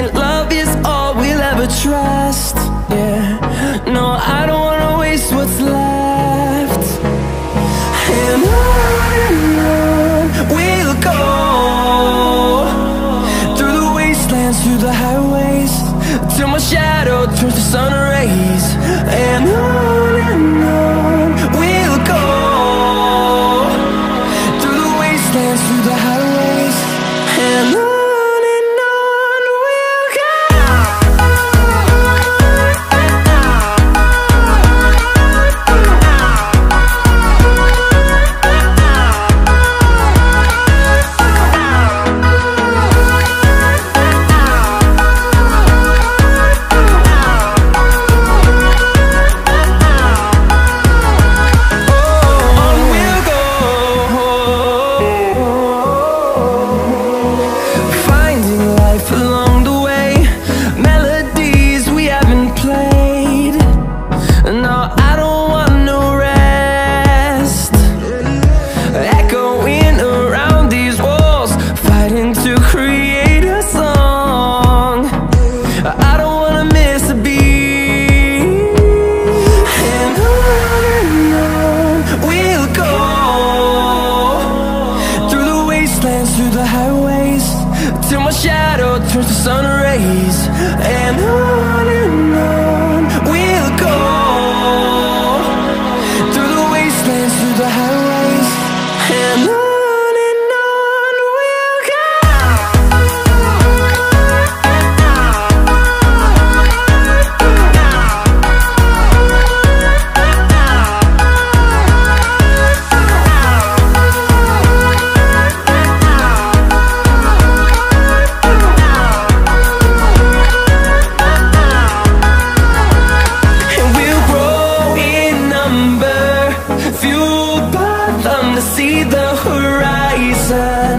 and love is all we'll ever trust. Yeah, no, I don't wanna waste what's left. And on we'll go, through the wastelands, through the highways, till my shadow turns to sun rays. And on we'll go, through the wastelands, through the highways, and on. Through the highways, till my shadow turns to sun rays. And on we'll go, through the wastelands, through the highways, and on. See the horizon,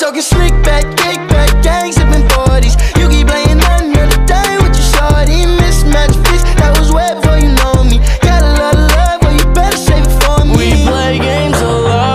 talking slick back, cake back, gang sipping 40s. You keep playing another day with your shorty. Mismatched fist, that was way before you know me. Got a lot of love, but you better save it for me. We play games a lot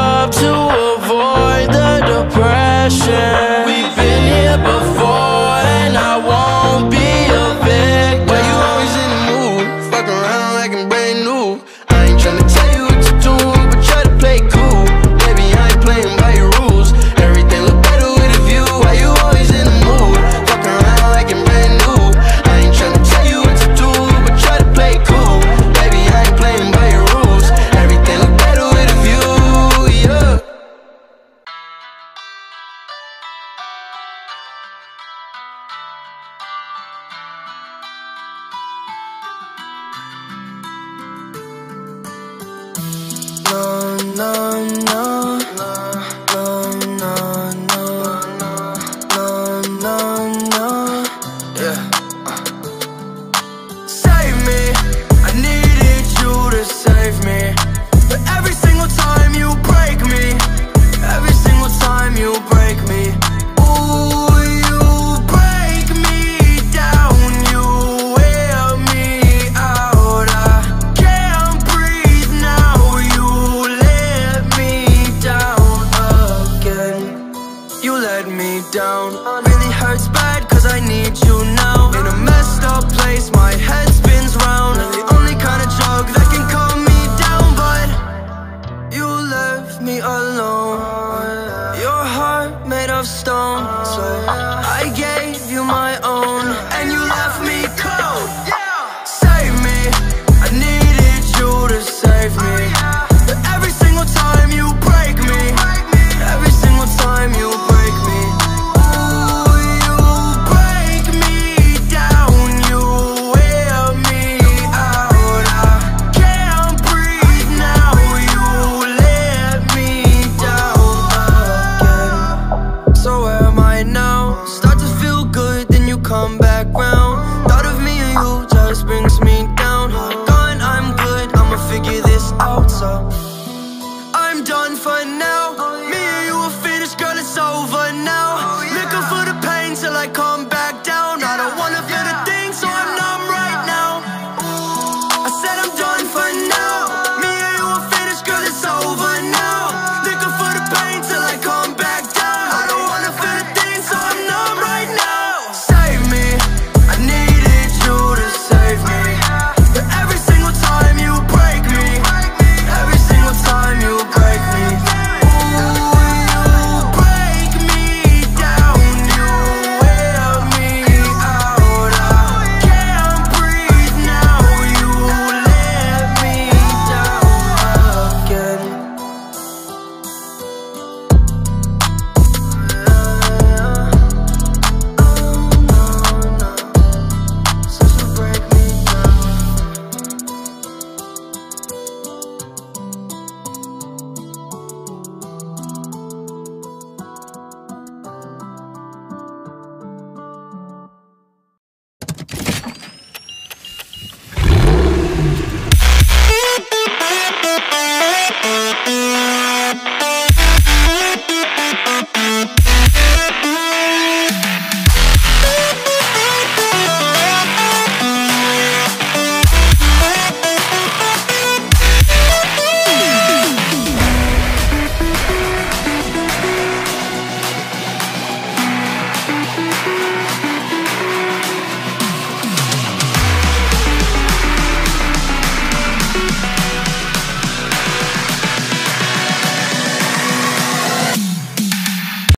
time you break me. Ooh, you break me down, you wear me out. I can't breathe now, you let me down again. You let me down. Really hurts bad, cause I need you now. In a messed up place, my head spins round. I'm the only kind of drug that can calm me down, but you left me alone. Stone, so I gave you my own, and you